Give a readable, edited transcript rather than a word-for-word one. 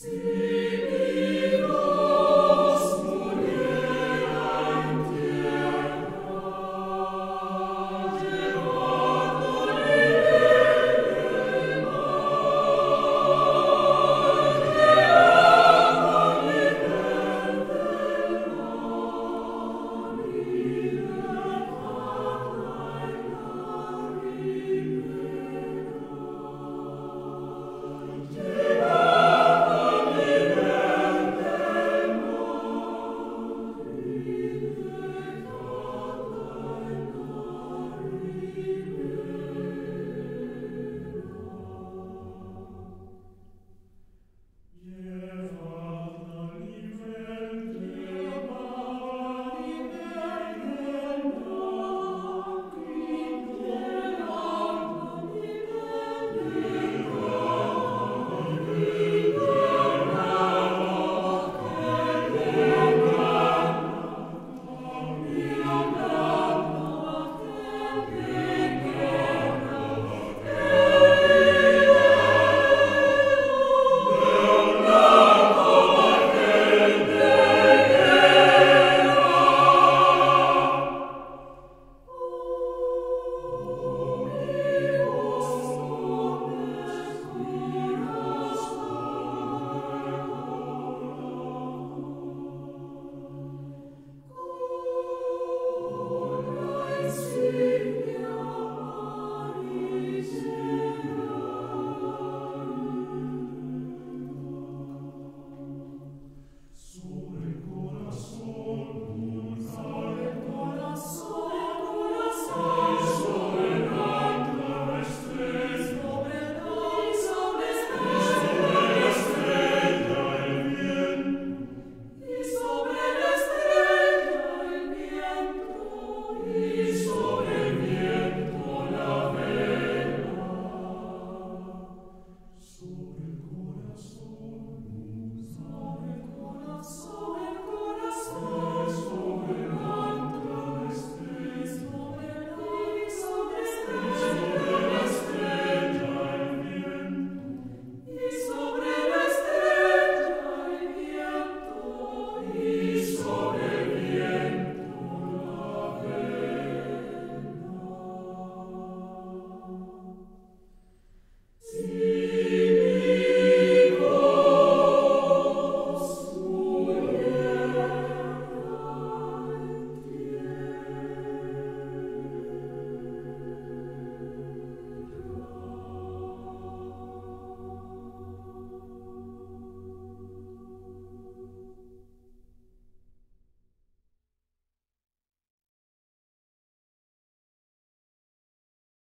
See.